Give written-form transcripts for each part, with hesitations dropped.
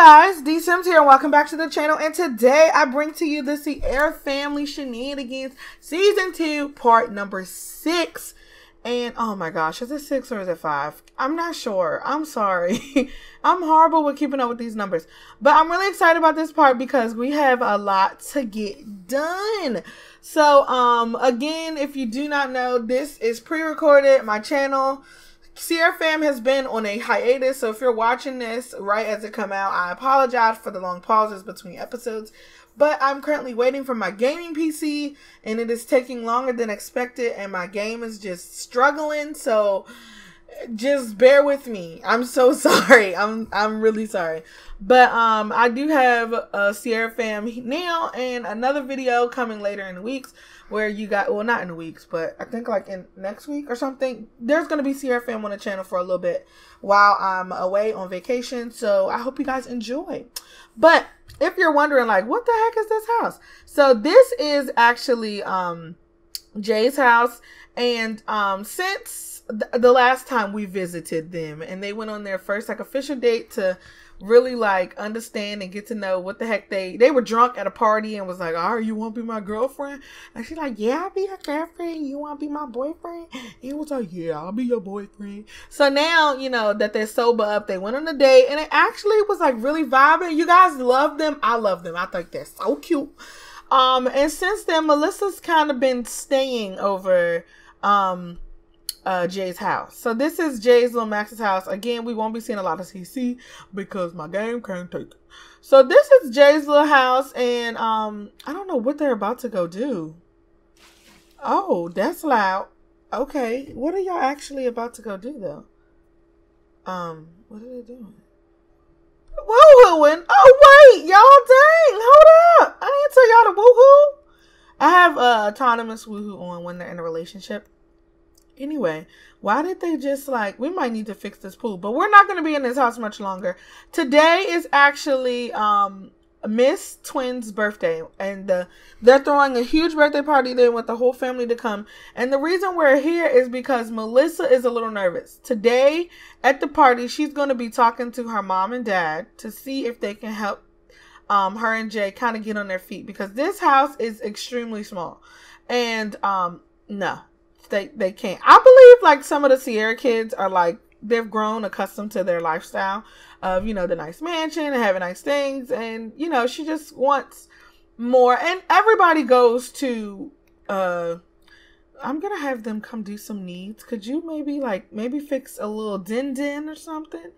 Hi guys, Dee Sims here, and welcome back to the channel. And today I bring to you the Sierra Family Shenanigans Season 2, Part Number 6. And oh my gosh, is it 6 or is it 5? I'm not sure. I'm sorry. I'm horrible with keeping up with these numbers. But I'm really excited about this part because we have a lot to get done. So, again, if you do not know, this is pre-recorded, my channel. Sierra Fam has been on a hiatus, so if you're watching this right as it come out, I apologize for the long pauses between episodes, but I'm currently waiting for my gaming PC, and it is taking longer than expected, and my game is just struggling, so just bear with me. I'm so sorry. I'm really sorry. But I do have a Sierra Fam now and another video coming later in the weeks where you got, well, not in the weeks, but I think like in next week or something, there's going to be Sierra Fam on the channel for a little bit while I'm away on vacation. So I hope you guys enjoy. But if you're wondering like, what the heck is this house? So this is actually Jay's house. And since the last time we visited them and they went on their first like official date to really like understand and get to know what the heck they were drunk at a party and was like, oh, you want to be my girlfriend? And she's like, yeah, I'll be your girlfriend. You want to be my boyfriend? He was like, yeah, I'll be your boyfriend. So now, you know, that they're sober up, they went on a date and it actually was like really vibing. You guys love them. I love them. I think they're so cute. And since then, Melissa's kind of been staying over, Jay's house. So this is Jay's little Max's house. Again, we won't be seeing a lot of CC because my game can't take it. So this is Jay's little house, and I don't know what they're about to go do. Oh, that's loud. Okay, what are y'all actually about to go do though? What are they doing? Woohooing. Oh wait, y'all, dang, hold up. I didn't tell y'all to woohoo. I have autonomous woohoo on when they're in a relationship. Anyway, why did they just like, we might need to fix this pool, but we're not going to be in this house much longer. Today is actually Mist Twins' birthday, and they're throwing a huge birthday party. They want the whole family to come, and the reason we're here is because Melissa is a little nervous. Today at the party, she's going to be talking to her mom and dad to see if they can help her and Jay kind of get on their feet, because this house is extremely small, and no, they can't. I believe like some of the Sierra kids are like, they've grown accustomed to their lifestyle of, you know, the nice mansion and having nice things, and you know, she just wants more. And everybody goes to I'm gonna have them come do some needs. Could you maybe like fix a little din or something?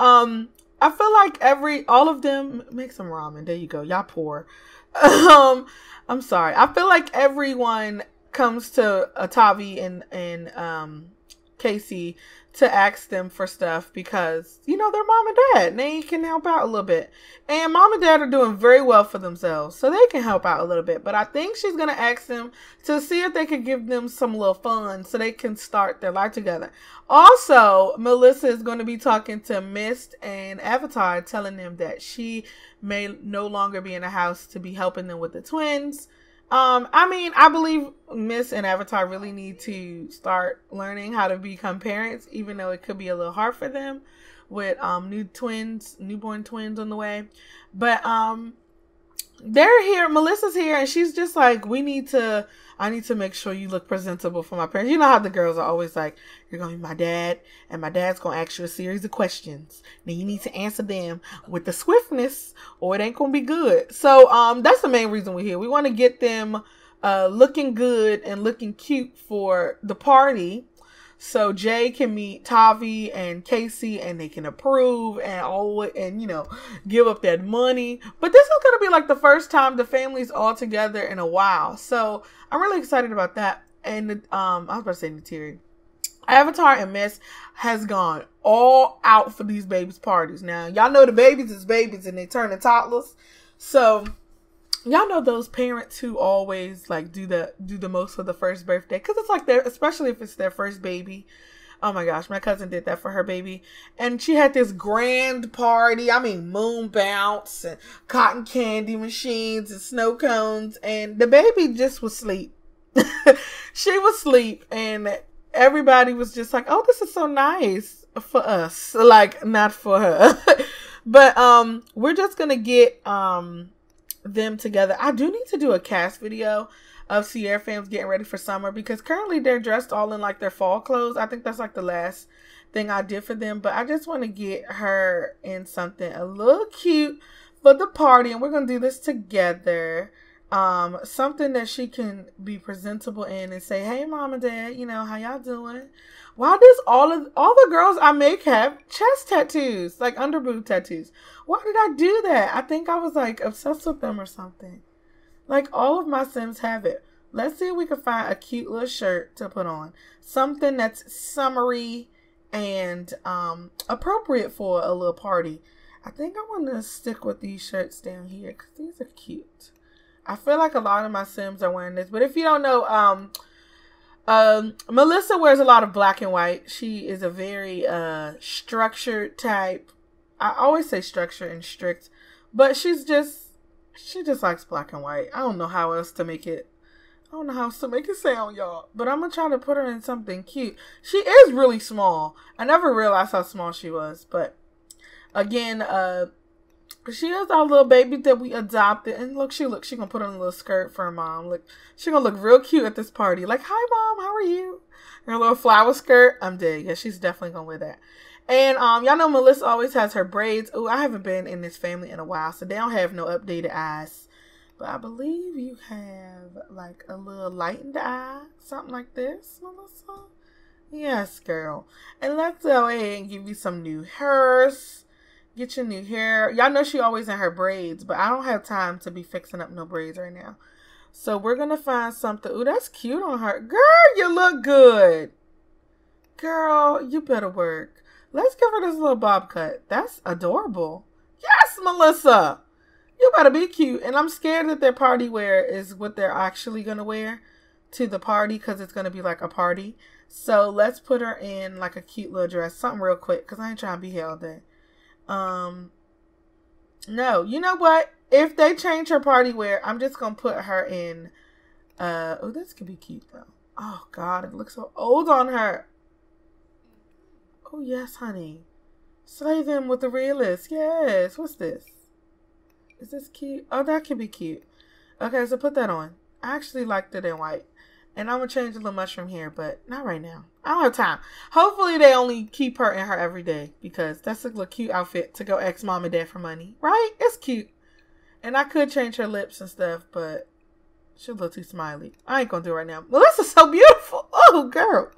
I feel like all of them make some ramen. There you go, y'all poor. I'm sorry. I feel like everyone comes to Tavi and Casey to ask them for stuff because, you know, they're mom and dad and they can help out a little bit, and mom and dad are doing very well for themselves, so they can help out a little bit. But I think she's gonna ask them to see if they could give them some little fun so they can start their life together. Also, Melissa is going to be talking to Mist and Avatar, telling them that she may no longer be in the house to be helping them with the twins. I mean, I believe Miss and Avatar really need to start learning how to become parents, even though it could be a little hard for them with newborn twins on the way. But they're here, Melissa's here, and she's just like, I need to make sure you look presentable for my parents. You know how the girls are always like, you're gonna be my dad, and my dad's gonna ask you a series of questions. Then you need to answer them with the swiftness, or it ain't gonna be good. So that's the main reason we're here. We want to get them looking good and looking cute for the party, so Jay can meet Tavi and Casey and they can approve and all, and you know, give up that money. But this is going to be like the first time the family's all together in a while, so I'm really excited about that. And I was about to say Neytiri. Avatar and Mess has gone all out for these babies parties. Now y'all know the babies is babies and they turn to toddlers, so y'all know those parents who always like do the most for the first birthday, because it's like their, especially if it's their first baby. Oh my gosh, my cousin did that for her baby, and she had this grand party. I mean, moon bounce and cotton candy machines and snow cones, and the baby just was asleep. She was asleep, and everybody was just like, "Oh, this is so nice for us," like not for her. But we're just gonna get them together. I do need to do a cast video of Sierra fams getting ready for summer, because currently they're dressed all in like their fall clothes. I think that's like the last thing I did for them, but I just want to get her in something a little cute for the party, and we're gonna do this together. Something that she can be presentable in and say, hey mom and dad, you know, how y'all doing? Why does all the girls I make have chest tattoos, like under boob tattoos? Why did I do that? I think I was like obsessed with them or something. Like all of my Sims have it. Let's see if we can find a cute little shirt to put on. Something that's summery and appropriate for a little party. I think I want to stick with these shirts down here because these are cute. I feel like a lot of my Sims are wearing this. But if you don't know, Melissa wears a lot of black and white. She is a very structured type. I always say structured and strict, but she just likes black and white. I don't know how else to make it. I don't know how else to make it sound, y'all. But I'm going to try to put her in something cute. She is really small. I never realized how small she was. But again, she is our little baby that we adopted. And look, she going to put on a little skirt for her mom. Look, she going to look real cute at this party. Like, hi, mom, how are you? Her little flower skirt. I'm dead. Yeah, she's definitely going to wear that. And y'all know Melissa always has her braids. Oh, I haven't been in this family in a while, so they don't have no updated eyes. But I believe you have like a little lightened eye, something like this, Melissa. Yes, girl. And let's go ahead and give you some new hairs. Get your new hair. Y'all know she always in her braids, but I don't have time to be fixing up no braids right now. So we're gonna find something. Ooh, that's cute on her. Girl, you look good. Girl, you better work. Let's give her this little bob cut. That's adorable. Yes, Melissa. You better be cute. And I'm scared that their party wear is what they're actually going to wear to the party, because it's going to be like a party. So let's put her in like a cute little dress. Something real quick, because I ain't trying to be here all day. No, you know what? If they change her party wear, I'm just going to put her in. Oh, this could be cute though. Oh, God. It looks so old on her. Oh, yes, honey. Slay them with the realist. Yes. What's this? Is this cute? Oh, that can be cute. Okay, so put that on. I actually liked it in white. And I'm going to change the little mushroom here, but not right now. I don't have time. Hopefully, they only keep her in her every day, because that's a little cute outfit to go ask mom and dad for money. Right? It's cute. And I could change her lips and stuff, but she's a little too smiley. I ain't going to do it right now. Melissa's so beautiful. Oh, girl.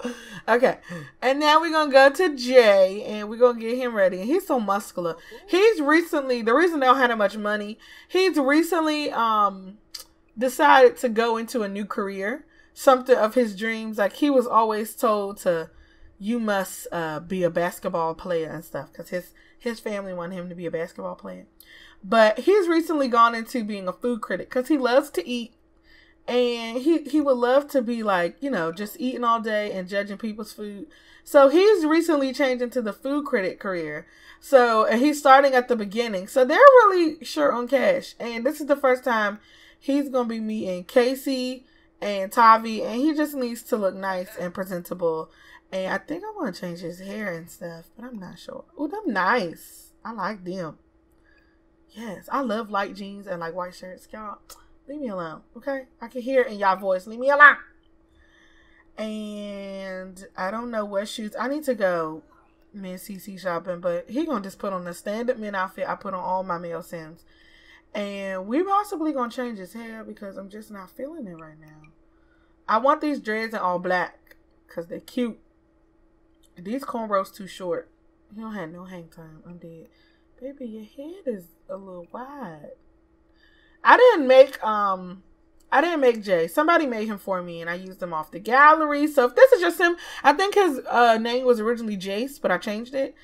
Okay. And now we're going to go to Jay, and we're going to get him ready. And he's so muscular. He's recently, the reason they don't have that much money, he's recently decided to go into a new career, something of his dreams. Like, he was always told to, you must be a basketball player and stuff, because his family wanted him to be a basketball player. But he's recently gone into being a food critic, because he loves to eat. And he would love to be like, you know, just eating all day and judging people's food. So he's recently changed into the food critic career. So, and he's starting at the beginning. So they're really short on cash. And this is the first time he's going to be meeting Casey and Tavi. And he just needs to look nice and presentable. And I think I want to change his hair and stuff, but I'm not sure. Ooh, them nice. I like them. Yes, I love light jeans and like white shirts, y'all. Leave me alone, okay? I can hear it in y'all voice. Leave me alone. And I don't know what shoes. I need to go men CC shopping, but he gonna just put on the standard men outfit I put on all my male Sims. And we possibly gonna change his hair, because I'm just not feeling it right now. I want these dreads in all black, because they're cute. These cornrows too short. He don't have no hang time. I'm dead. Baby, your head is a little wide. I didn't make Jay. Somebody made him for me, and I used him off the gallery. So if this is your Sim, I think his name was originally Jace, but I changed it.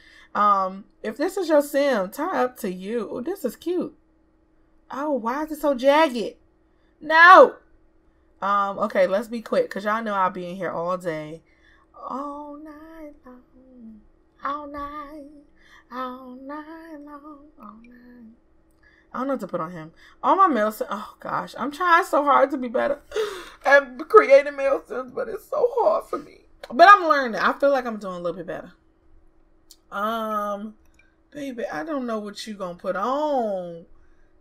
If this is your Sim, tie up to you. Oh, this is cute. Oh, why is it so jagged? No. Okay, let's be quick, because y'all know I'll be in here all day. All night long. All night. All night long. All night. I don't know what to put on him. All my male Sims. Oh, gosh. I'm trying so hard to be better at creating male Sims, but it's so hard for me. But I'm learning. I feel like I'm doing a little bit better. baby, I don't know what you gonna put on.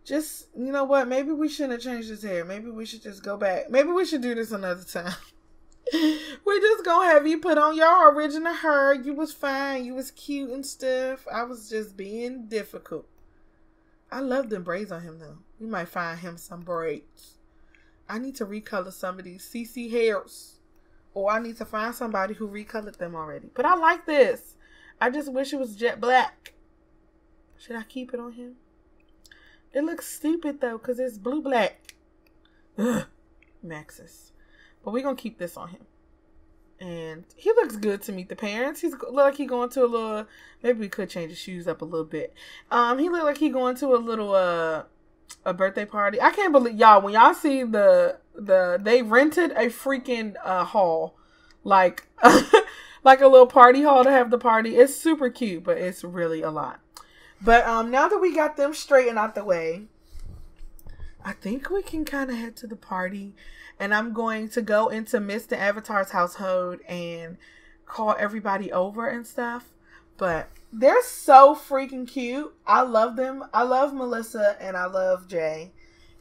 Just, you know what? Maybe we shouldn't have changed his hair. Maybe we should just go back. Maybe we should do this another time. We're just gonna have you put on your original hair. You was fine. You was cute and stuff. I was just being difficult. I love them braids on him though. We might find him some braids. I need to recolor some of these CC hairs. Or I need to find somebody who recolored them already. But I like this. I just wish it was jet black. Should I keep it on him? It looks stupid though, cause it's blue black. Ugh, Maxis. But we're gonna keep this on him, and he looks good to meet the parents. He's look like he going to a little. Maybe we could change his shoes up a little bit. He looked like he going to a little a birthday party. I can't believe y'all when y'all see the they rented a freaking hall, like like a little party hall to have the party. It's super cute, but it's really a lot. But now that we got them straightened out the way, I think we can kind of head to the party. And I'm going to go into Mist and Avatar's household and call everybody over and stuff. But they're so freaking cute. I love them. I love Melissa and I love Jay.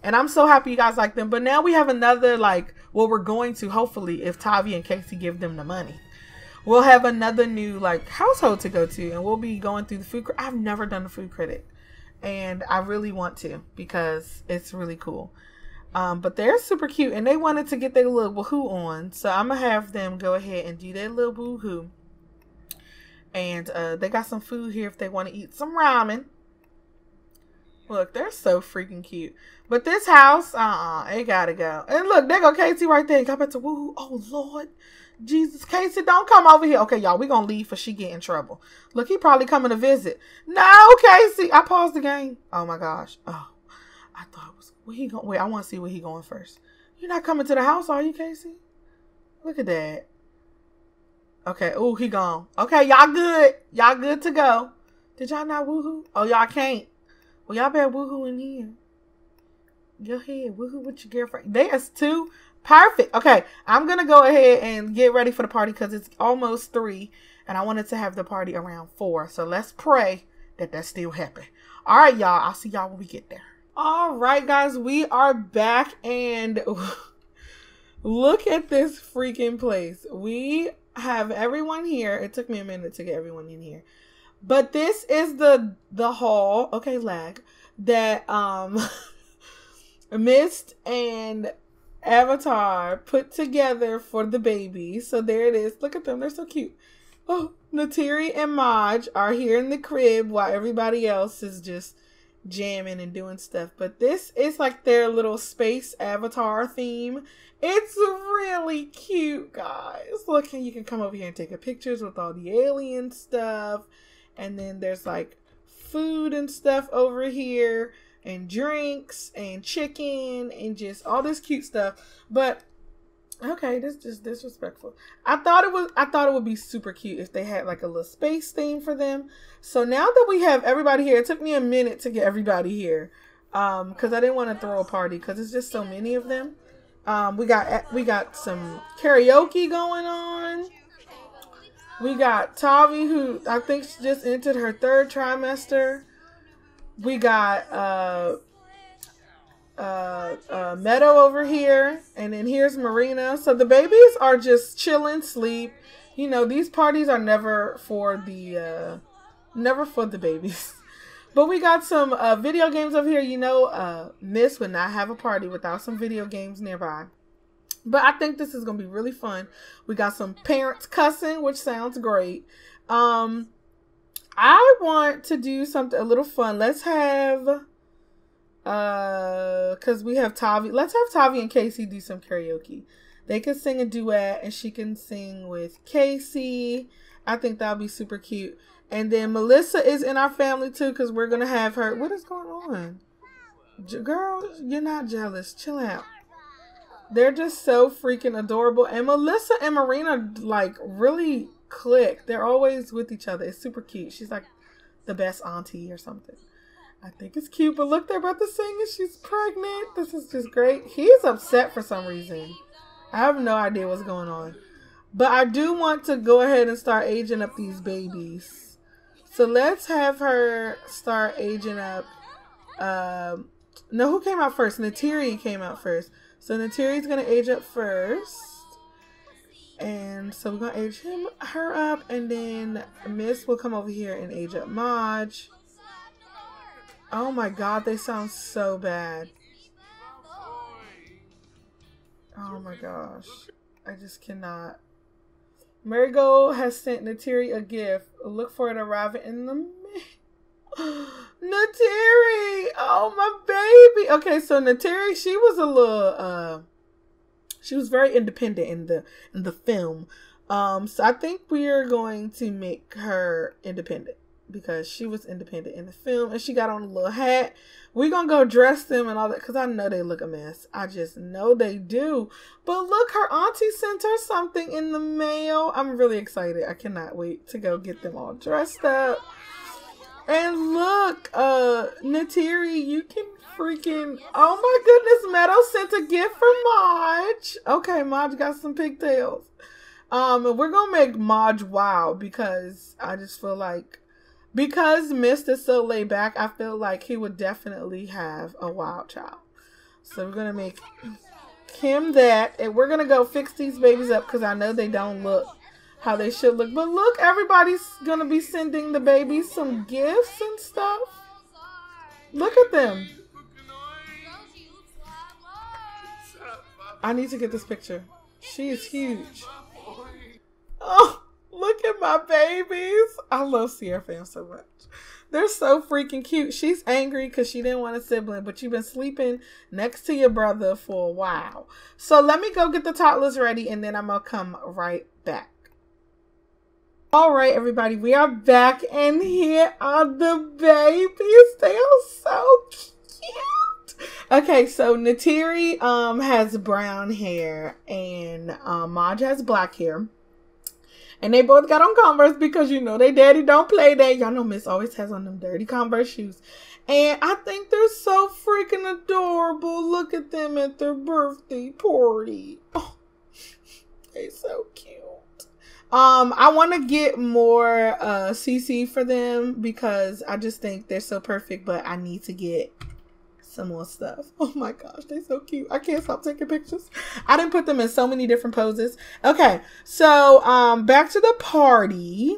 And I'm so happy you guys like them. But now we have another, like, well, we're going to, hopefully, if Tavi and Casey give them the money. We'll have another new, like, household to go to, and we'll be going through the food credit. I've never done the food credit, and I really want to because it's really cool. But they're super cute, and they wanted to get their little woohoo on, so I'm going to have them go ahead and do their little woohoo. And they got some food here if they want to eat some ramen. Look, they're so freaking cute. But this house, it got to go. And look, there go Casey right there. Got back to woohoo. Oh, Lord. Jesus, Casey, don't come over here. Okay, y'all, we're going to leave for she get in trouble. Look, he probably coming to visit. No, Casey. I paused the game. Oh, my gosh. Oh, I thought it was. Where he going? Wait, I want to see where he going first. You're not coming to the house, are you, Casey? Look at that. Okay. Oh, he gone. Okay, y'all good. Y'all good to go. Did y'all not woohoo? Oh, y'all can't. Well, y'all better woohoo in here. Go ahead. Woohoo with your girlfriend. There's two. Perfect. Okay, I'm going to go ahead and get ready for the party because it's almost 3 and I wanted to have the party around 4. So let's pray that that still happened. All right, y'all. I'll see y'all when we get there. All right, guys. We are back and look at this freaking place. We have everyone here. It took me a minute to get everyone in here. But this is the hall. Okay, lag. That Mist and Avatar put together for the baby. So there it is. Look at them. They're so cute. Oh, Neytiri and Maj are here in the crib while everybody else is just jamming and doing stuff. But this is like their little space Avatar theme. It's really cute, guys. Look, you can come over here and take a pictures with all the alien stuff. And then there's like food and stuff over here. And drinks and chicken and just all this cute stuff. But okay, this is just disrespectful. I thought it would be super cute if they had like a little space theme for them. So now that we have everybody here, it took me a minute to get everybody here because I didn't want to throw a party because it's just so many of them. We got some karaoke going on. We got Tavi, who I think just entered her 3rd trimester. We got Meadow over here, and then here's Marina. So the babies are just chilling, sleep. You know, these parties are never for the babies. But we got some video games over here. You know, Miss would not have a party without some video games nearby. But I think this is gonna be really fun. We got some parents cussing, which sounds great. I want to do something a little fun. Let's have, cause we have Tavi. Let's have Tavi and Casey do some karaoke. They can sing a duet and she can sing with Casey. I think that'll be super cute. And then Melissa is in our family too, cause we're gonna have her. What is going on? Girl, you're not jealous. Chill out. They're just so freaking adorable. And Melissa and Marina like really click. They're always with each other. It's super cute. She's like the best auntie or something. I think it's cute, but look, they're about to sing and she's pregnant. This is just great. He's upset for some reason. I have no idea what's going on, but I do want to go ahead and start aging up these babies. So let's have her start aging up. No, who came out first? Neytiri came out first. So Neytiri's going to age up first. And so we're going to age her up. And then Mist will come over here and age up Maj. Oh my god, they sound so bad. Oh my gosh. I just cannot. Marigold has sent Neytiri a gift. Look for it arriving in the mail. Neytiri! Oh, my baby! Okay, so Neytiri, she was a little, she was very independent in the film. So I think we're going to make her independent, because she was independent in the film and she got on a little hat. We're gonna go dress them and all that, because I know they look a mess. I just know they do. But look, her auntie sent her something in the mail. I'm really excited. I cannot wait to go get them all dressed up. And look, Neytiri, you can freaking, oh my goodness, Meadow sent a gift for Maj. Okay, Maj got some pigtails. And we're gonna make Maj wild, because I just feel like, because Mist is so laid back, I feel like he would definitely have a wild child. So we're going to make him that. And we're going to go fix these babies up, because I know they don't look how they should look. But look, everybody's going to be sending the babies some gifts and stuff. Look at them. I need to get this picture. She is huge. Oh. Look at my babies. I love Sierra Fam so much. They're so freaking cute. She's angry because she didn't want a sibling, but you've been sleeping next to your brother for a while. So let me go get the toddlers ready, and then I'm going to come right back. All right, everybody. We are back, and here are the babies. They are so cute. Okay, so Neytiri has brown hair, and Maj has black hair. And they both got on Converse, because you know they daddy don't play that. Y'all know Miss always has on them dirty Converse shoes. And I think they're so freaking adorable. Look at them at their birthday party. Oh, they're so cute. I want to get more CC for them, because I just think they're so perfect. But I need to get some more stuff. Oh my gosh, they're so cute. I can't stop taking pictures. I didn't put them in so many different poses. Okay, so back to the party.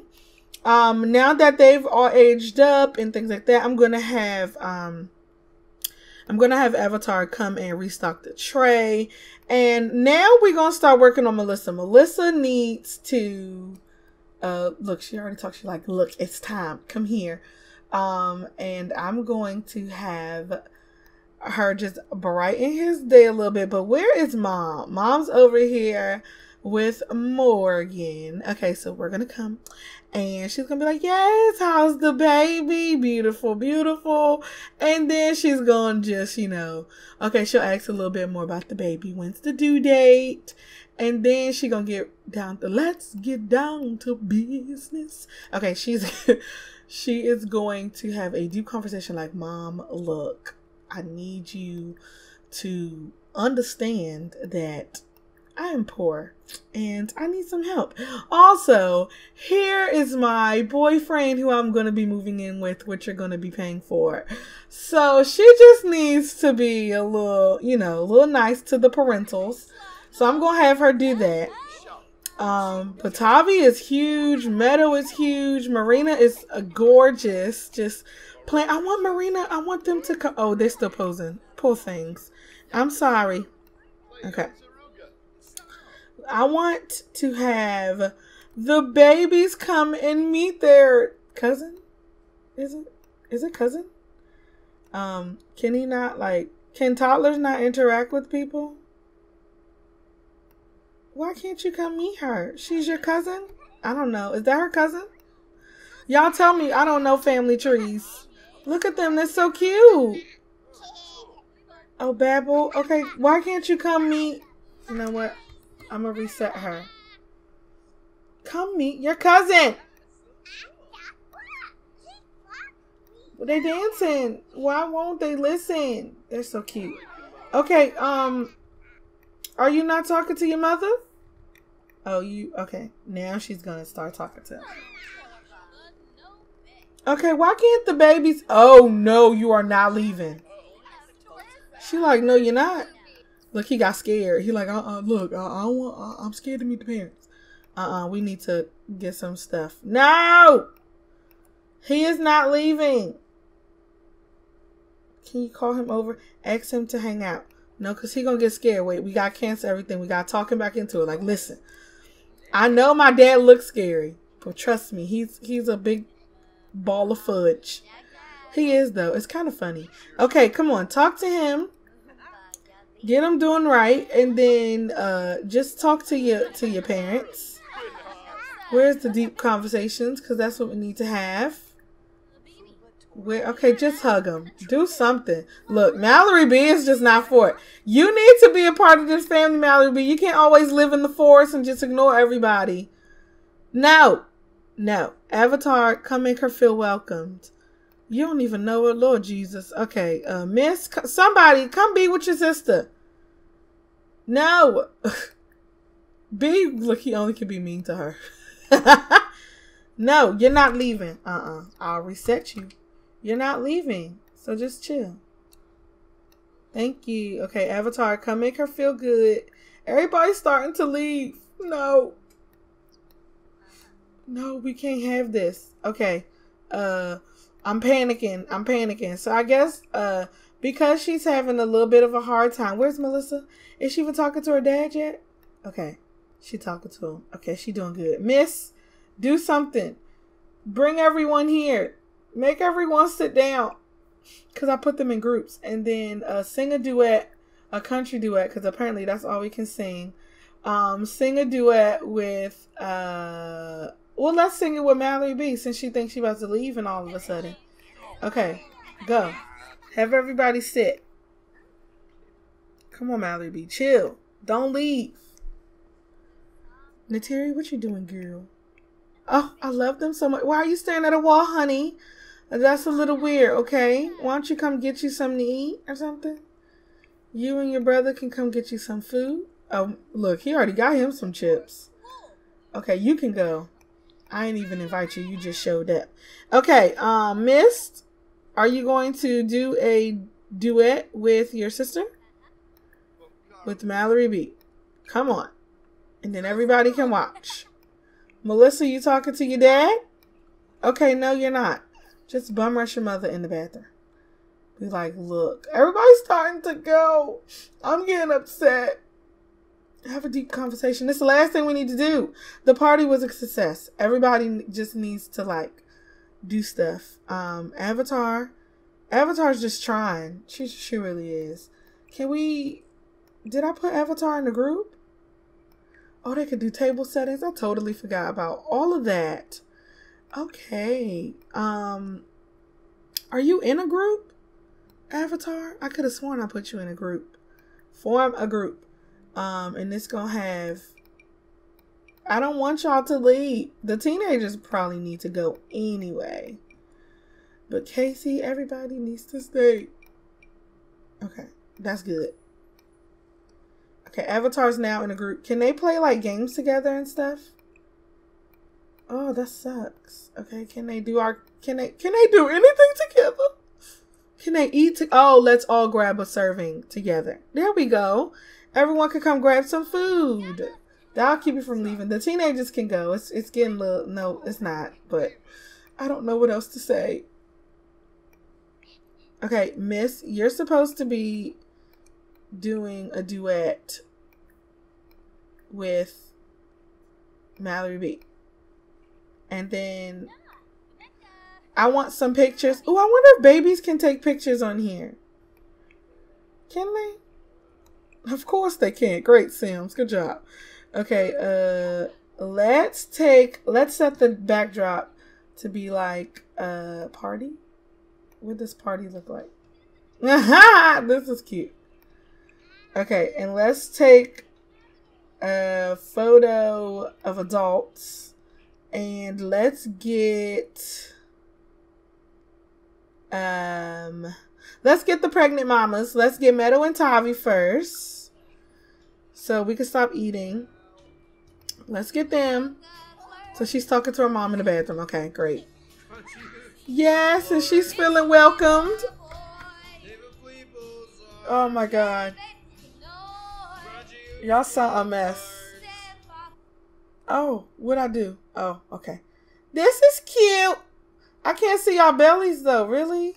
Now that they've all aged up and things like that, I'm gonna have Avatar come and restock the tray. And now we're gonna start working on Melissa. Melissa needs to look, she already talked. She's like, look, it's time, come here. And I'm going to have her just brighten his day a little bit. But where is Mom? Mom's over here with Morgan. Okay, so we're gonna come, and she's gonna be like, yes, how's the baby? Beautiful, beautiful. And then she's gonna just, you know, okay, she'll ask a little bit more about the baby. When's the due date? And then she gonna get down to, let's get down to business. Okay, she's she is going to have a deep conversation like, Mom, look, I need you to understand that I am poor and I need some help. Also, here is my boyfriend who I'm going to be moving in with, which you're going to be paying for. So she just needs to be a little, you know, a little nice to the parentals. So I'm going to have her do that. But Tavi is huge. Meadow is huge. Marina is gorgeous. Just playing. I want Marina. I want them to come. Oh, they're still posing. Poor things. I'm sorry. Okay. I want to have the babies come and meet their cousin. Is it cousin? Can he not, like, can toddlers not interact with people? Why can't you come meet her? She's your cousin? I don't know. Is that her cousin? Y'all tell me. I don't know family trees. Look at them. They're so cute. Oh, Babble. Okay. Why can't you come meet? You know what? I'm going to reset her. Come meet your cousin. They're dancing. Why won't they listen? They're so cute. Okay. Are you not talking to your mother? Oh, you, okay. Now she's going to start talking to him. Okay, why can't the babies? Oh, no, you are not leaving. She like, no, you're not. Look, he got scared. He like, look, I'm scared to meet the parents. We need to get some stuff. No! He is not leaving. Can you call him over? Ask him to hang out. No, because he going to get scared. Wait, we got to cancel everything. We got to talk him back into it. Like, listen, I know my dad looks scary, but trust me, he's a big ball of fudge. He is, though. It's kind of funny. Okay, come on. Talk to him. Get him doing right. And then just talk to your parents. Where's the deep conversations? Because that's what we need to have. Where, okay, just hug him. Do something. Look, Mallory B is just not for it. You need to be a part of this family, Mallory B. You can't always live in the forest and just ignore everybody. No. No. Avatar, come make her feel welcomed. You don't even know her, Lord Jesus. Okay, Miss, somebody, come be with your sister. No. B, look, he only can be mean to her. No, you're not leaving. I'll reset you. You're not leaving, so just chill. Thank you. Okay, Avatar, come make her feel good. Everybody's starting to leave. No. No, we can't have this. Okay, I'm panicking. I'm panicking. So I guess because she's having a little bit of a hard time. Where's Melissa? Is she even talking to her dad yet? Okay, she talking to him. Okay, she doing good. Miss, do something. Bring everyone here. Make everyone sit down, because I put them in groups. And then sing a duet, a country duet, because apparently that's all we can sing. Sing a duet with... well, let's sing it with Mallory B, since she thinks she's about to leave and all of a sudden. Okay, go. Have everybody sit. Come on, Mallory B. Chill. Don't leave. Neytiri, what you doing, girl? Oh, I love them so much. Why are you staring at a wall, honey? That's a little weird, okay? Why don't you come get you something to eat or something? You and your brother can come get you some food. Oh, look, he already got him some chips. Okay, you can go. I didn't even invite you. You just showed up. Okay, Mist, are you going to do a duet with your sister? With Mallory B. Come on. And then everybody can watch. Melissa, you talking to your dad? Okay, no, you're not. Just bum rush your mother in the bathroom. Be like, look, everybody's starting to go. I'm getting upset. Have a deep conversation. This is the last thing we need to do. The party was a success. Everybody just needs to like do stuff. Avatar's just trying. She really is. Can we? Did I put Avatar in the group? Oh, they could do table settings. I totally forgot about all of that. Okay. Are you in a group, Avatar? I could have sworn I put you in a group. Form a group. And it's gonna have, I don't want y'all to leave. The teenagers probably need to go anyway. But Casey, everybody needs to stay. Okay, that's good. Okay, Avatar's now in a group. Can they play like games together and stuff? Oh, that sucks. Okay, can they do anything together? Can they eat? Oh, let's all grab a serving together. There we go. Everyone can come grab some food. That'll keep you from leaving. The teenagers can go. It's getting a little... No, it's not. But I don't know what else to say. Okay, Miss, you're supposed to be doing a duet with Mallory B. And then I want some pictures. Oh, I wonder if babies can take pictures on here. Can they? Of course they can. Great, Sims. Good job. Okay, let's set the backdrop to be like a party. What does party look like? Aha! This is cute. Okay, and let's take a photo of adults and let's get let's get the pregnant mamas. Let's get Meadow and Tavi first. So we can stop eating. Let's get them. So she's talking to her mom in the bathroom. Okay, great. Yes, and she's feeling welcomed. Oh my God. Y'all saw a mess. Oh, what'd I do? Oh, okay. This is cute. I can't see y'all bellies though, really?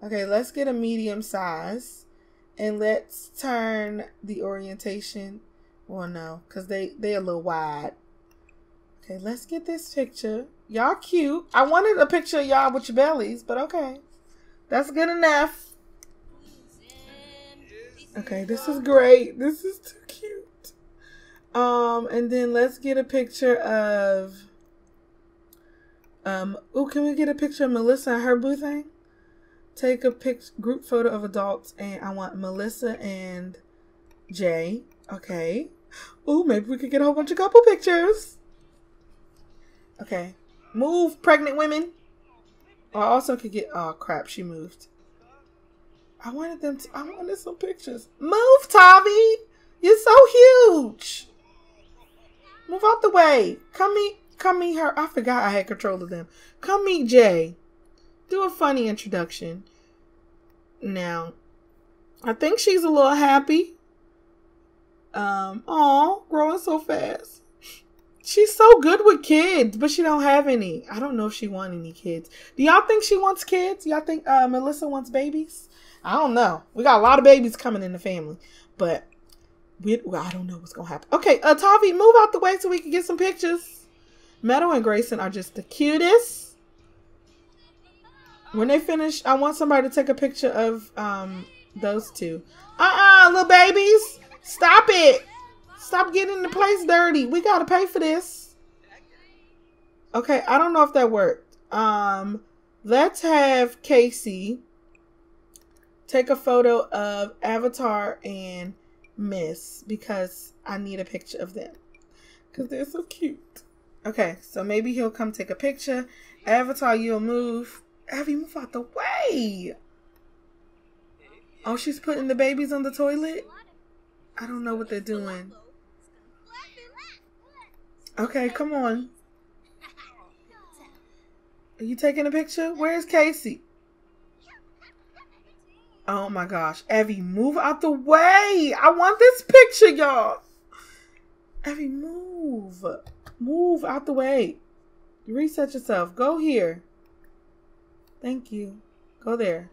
Okay, let's get a medium size and let's turn the orientation. Well, no, because they're a little wide. Okay, let's get this picture. Y'all cute. I wanted a picture of y'all with your bellies, but okay. That's good enough. Okay, this is great. This is too cute. And then let's get a picture of... ooh, can we get a picture of Melissa and her boo thing? Take a group photo of adults, and I want Melissa and Jay. Okay. Ooh, maybe we could get a whole bunch of couple pictures. Okay. Move, pregnant women. Oh, I also could get... Oh, crap. She moved. I wanted some pictures. Move, Tavi! You're so huge! Move out the way. Come meet her. I forgot I had control of them. Come meet Jay. Do a funny introduction. Now, I think she's a little happy. Aw, growing so fast. She's so good with kids, but she don't have any. I don't know if she wants any kids. Do y'all think she wants kids? Y'all think Melissa wants babies? I don't know. We got a lot of babies coming in the family, but I don't know what's going to happen. Okay, Tavi, move out the way so we can get some pictures. Meadow and Grayson are just the cutest. When they finish, I want somebody to take a picture of those two. Little babies. Stop it. Stop getting the place dirty. We got to pay for this. Okay, I don't know if that worked. Let's have Casey take a photo of Avatar and Mist because I need a picture of them because they're so cute. Okay, so maybe he'll come take a picture. Avatar, you'll move. Abby, move out the way. Oh, she's putting the babies on the toilet. I don't know what they're doing. Okay, come on. Are you taking a picture? Where's Casey? Oh my gosh. Evie, move out the way. I want this picture, y'all. Evie, move. Move out the way. Reset yourself. Go here. Thank you. Go there.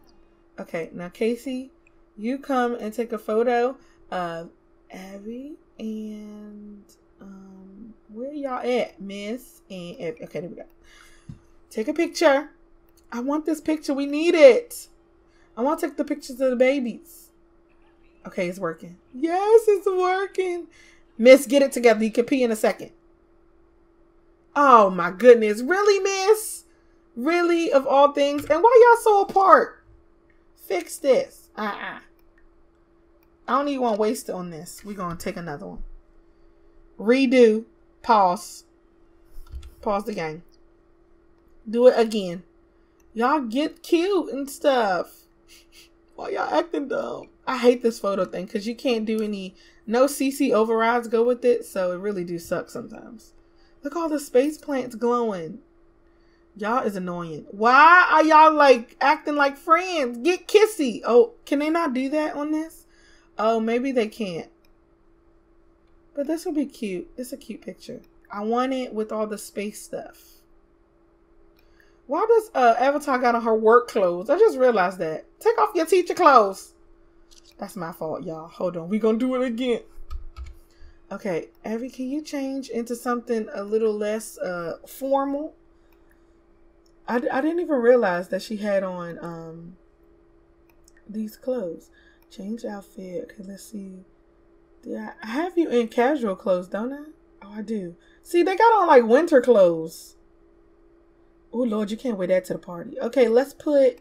Okay, now Casey, you come and take a photo of Evie and where y'all at? Miss and Evie. Okay, there we go. Take a picture. I want this picture. We need it. I want to take the pictures of the babies. Okay, it's working. Yes, it's working. Miss, get it together. You can pee in a second. Oh, my goodness. Really, Miss? Really, of all things? And why y'all so apart? Fix this. I don't even want to waste it on this. We're going to take another one. Redo. Pause. Pause the game. Do it again. Y'all get cute and stuff. Why y'all acting dumb? I hate this photo thing because you can't do no CC overrides go with it, so it really do suck sometimes. Look, all the space plants glowing. Y'all is annoying. Why are y'all like acting like friends? Get kissy. Oh, can they not do that on this? Oh, maybe they can't. But this will be cute. It's a cute picture. I want it with all the space stuff. Why does Avatar got on her work clothes? I just realized that. Take off your teacher clothes. That's my fault, y'all. Hold on. We're going to do it again. Okay. Evie, can you change into something a little less formal? I didn't even realize that she had on these clothes. Change outfit. Okay, let's see. Yeah, I have you in casual clothes, don't I? Oh, I do. See, they got on like winter clothes. Oh, Lord, you can't wear that to the party. Okay, let's put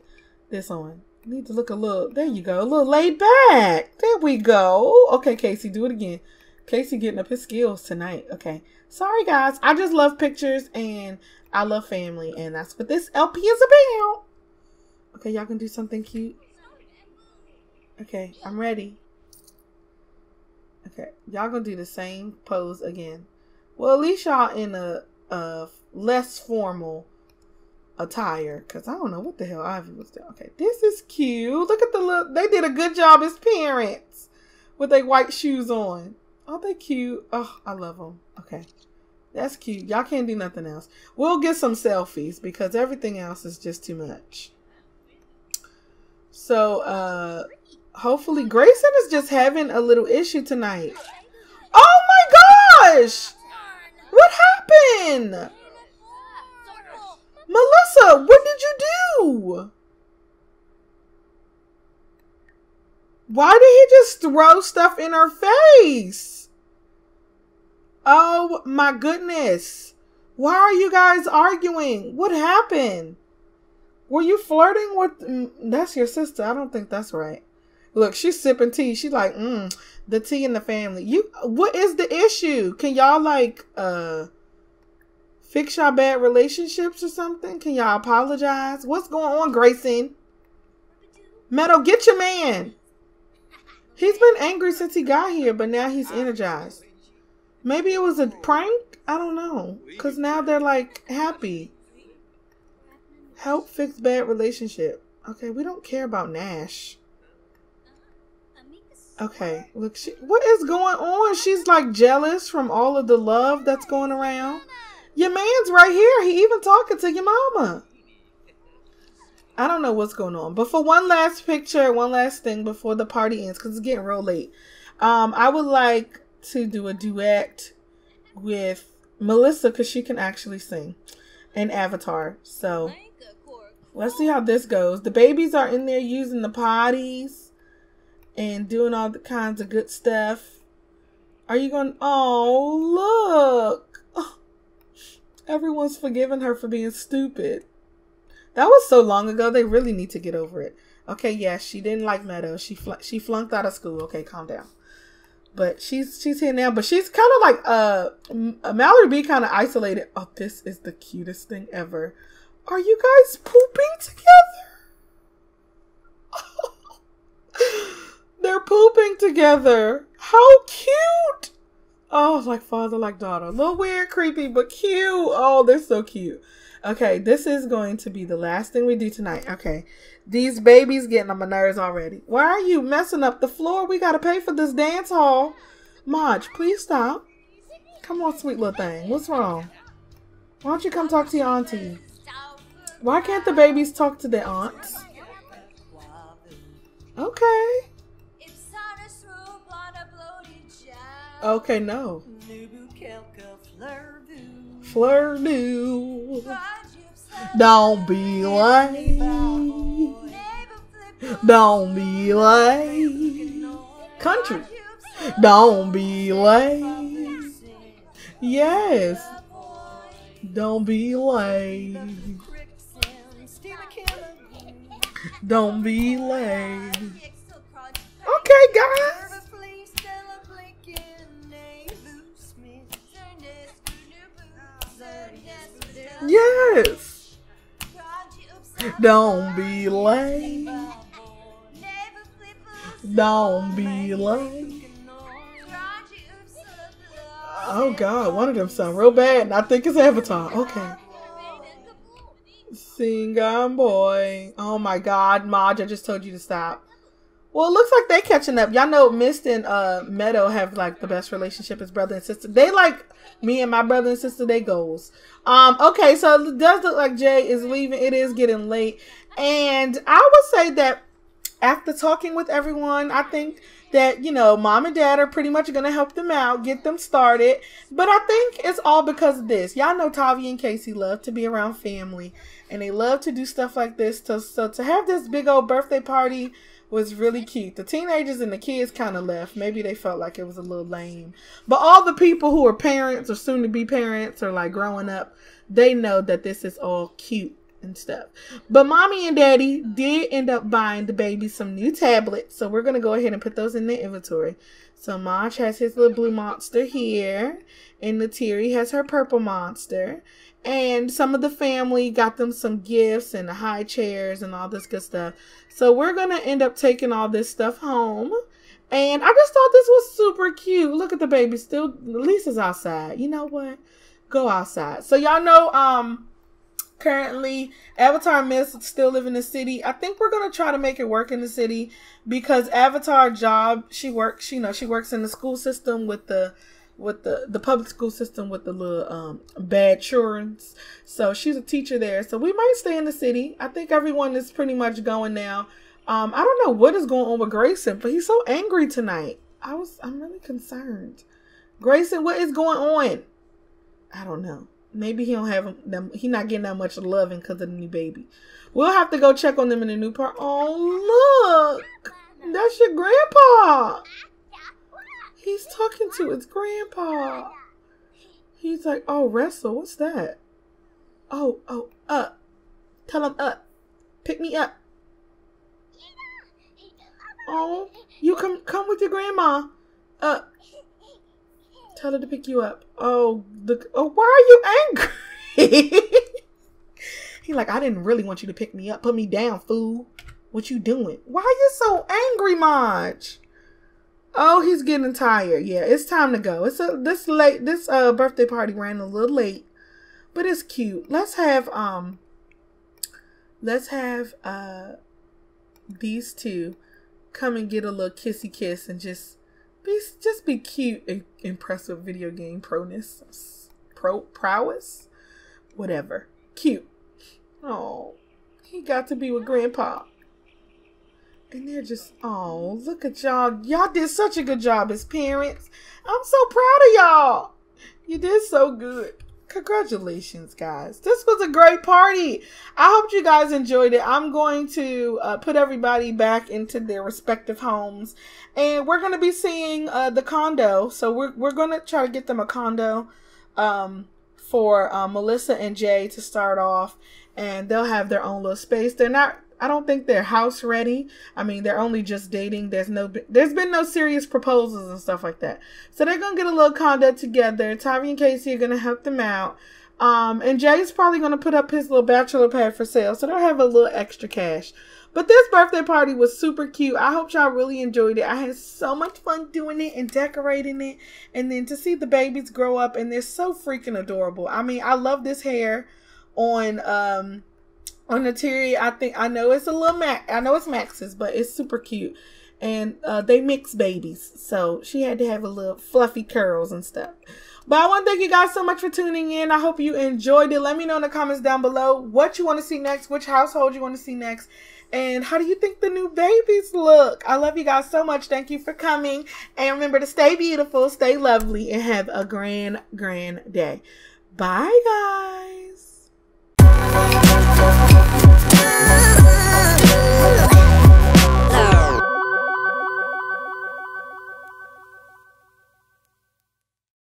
this on. You need to look a little, there you go, a little laid back. There we go. Okay, Casey, do it again. Casey getting up his skills tonight. Okay, sorry, guys. I just love pictures, and I love family, and that's what this LP is about. Okay, y'all can do something cute. Okay, I'm ready. Okay, y'all gonna do the same pose again. Well, at least y'all in a less formal attire, because I don't know what the hell Ivy was doing. Okay, this is cute. Look at the look. They did a good job as parents with their white shoes on. Aren't they cute? Oh, I love them. Okay, that's cute. Y'all can't do nothing else. We'll get some selfies because everything else is just too much. So, hopefully Grayson is just having a little issue tonight. Oh my gosh! What happened? Melissa, what did you do? Why did he just throw stuff in her face? Oh my goodness. Why are you guys arguing? What happened? Were you flirting with... That's your sister. I don't think that's right. Look, she's sipping tea. She's like, the tea in the family. You, what is the issue? Can y'all like... fix y'all bad relationships or something? Can y'all apologize? What's going on, Grayson? Meadow, get your man. He's been angry since he got here, but now he's energized. Maybe it was a prank? I don't know. Because now they're, like, happy. Help fix bad relationship. Okay, we don't care about Nash. Okay, look. What is going on? She's, like, jealous from all of the love that's going around. Your man's right here. He even talking to your mama. I don't know what's going on. But for one last picture, one last thing before the party ends, because it's getting real late, I would like to do a duet with Melissa, because she can actually sing in Avatar. So let's see how this goes. The babies are in there using the potties and doing all the kinds of good stuff. Are you going? Oh, look. Everyone's forgiving her for being stupid. That was so long ago. They really need to get over it. Okay, yeah, she didn't like Meadow. She flunked out of school. Okay, calm down. But she's here now. But she's kind of like Mallory B, kind of isolated. Oh, this is the cutest thing ever. Are you guys pooping together? They're pooping together. How cute! Oh, like father, like daughter. A little weird, creepy, but cute. Oh, they're so cute. Okay, this is going to be the last thing we do tonight. Okay, these babies getting on my nerves already. Why are you messing up the floor? We got to pay for this dance hall. Maj, please stop. Come on, sweet little thing. What's wrong? Why don't you come talk to your auntie? Why can't the babies talk to their aunts? Okay. Okay, no. Fleur do. Don't be late. Don't be late. Country. Don't be late. Yes. Don't be late. Don't be late. Okay, guys. Yes. Don't be late. Don't be late. Oh God, one of them sound real bad, and I think it's Avatar. Okay. Sing on, boy. Oh my God, Maj, I just told you to stop. Well, it looks like they catching up. Y'all know Mist and Meadow have, like, the best relationship as brother and sister. They, like, me and my brother and sister, they goals. Okay, so it does look like Jay is leaving. It is getting late. And I would say that after talking with everyone, I think that, you know, mom and dad are pretty much going to help them out, get them started. But I think it's all because of this. Y'all know Tavi and Casey love to be around family. And they love to do stuff like this. So to have this big old birthday party was really cute. The teenagers and the kids kind of left. Maybe they felt like it was a little lame. But all the people who are parents or soon to be parents or like growing up, they know that this is all cute and stuff. But mommy and daddy did end up buying the baby some new tablets. So we're going to go ahead and put those in their inventory. So Maj has his little blue monster here. And Neytiri has her purple monster. And some of the family got them some gifts and the high chairs and all this good stuff. So we're going to end up taking all this stuff home. And I just thought this was super cute. Look at the baby still. Lisa's outside. You know what? Go outside. So y'all know currently. Avatar and Mist still live in the city. I think we're gonna try to make it work in the city because Avatar job, she works in the school system with the public school system with the little bad children. So she's a teacher there. So we might stay in the city. I think everyone is pretty much going now. I don't know what is going on with Grayson, but he's so angry tonight. I'm really concerned. Grayson, what is going on? I don't know. Maybe he don't have them. He not getting that much loving because of the new baby. We'll have to go check on them in the new part. Oh look, that's your grandpa. He's talking to his grandpa. He's like, oh Russell, what's that? Oh, up. Tell him up. Pick me up. Oh, you come with your grandma. Up. Tell her to pick you up. Oh, look. Oh, why are you angry? He like, I didn't really want you to pick me up. Put me down, fool. What you doing? Why are you so angry, Maj? Oh, he's getting tired. Yeah, it's time to go. This birthday party ran a little late, but it's cute. Let's have these two come and get a little kissy kiss and just be cute and impressed with video game prowess, whatever. Cute. Oh, he got to be with Grandpa. And they're just, oh, look at y'all. Y'all did such a good job as parents. I'm so proud of y'all. You did so good. Congratulations, guys. This was a great party. I hope you guys enjoyed it. I'm going to put everybody back into their respective homes. And we're going to be seeing the condo. So we're going to try to get them a condo for Melissa and Jay to start off. And they'll have their own little space. I don't think they're house ready. I mean, they're only just dating. There's been no serious proposals and stuff like that. So they're going to get a little condo together. Tavi and Casey are going to help them out. And Jay's probably going to put up his little bachelor pad for sale. So they'll have a little extra cash. But this birthday party was super cute. I hope y'all really enjoyed it. I had so much fun doing it and decorating it. And then to see the babies grow up. And they're so freaking adorable. I mean, I love this hair on Neytiri. I know it's Max's, but it's super cute. And they mix babies. So she had to have a little fluffy curls and stuff. But I want to thank you guys so much for tuning in. I hope you enjoyed it. Let me know in the comments down below what you want to see next, which household you want to see next, and how do you think the new babies look. I love you guys so much. Thank you for coming. And remember to stay beautiful, stay lovely, and have a grand day. Bye, guys.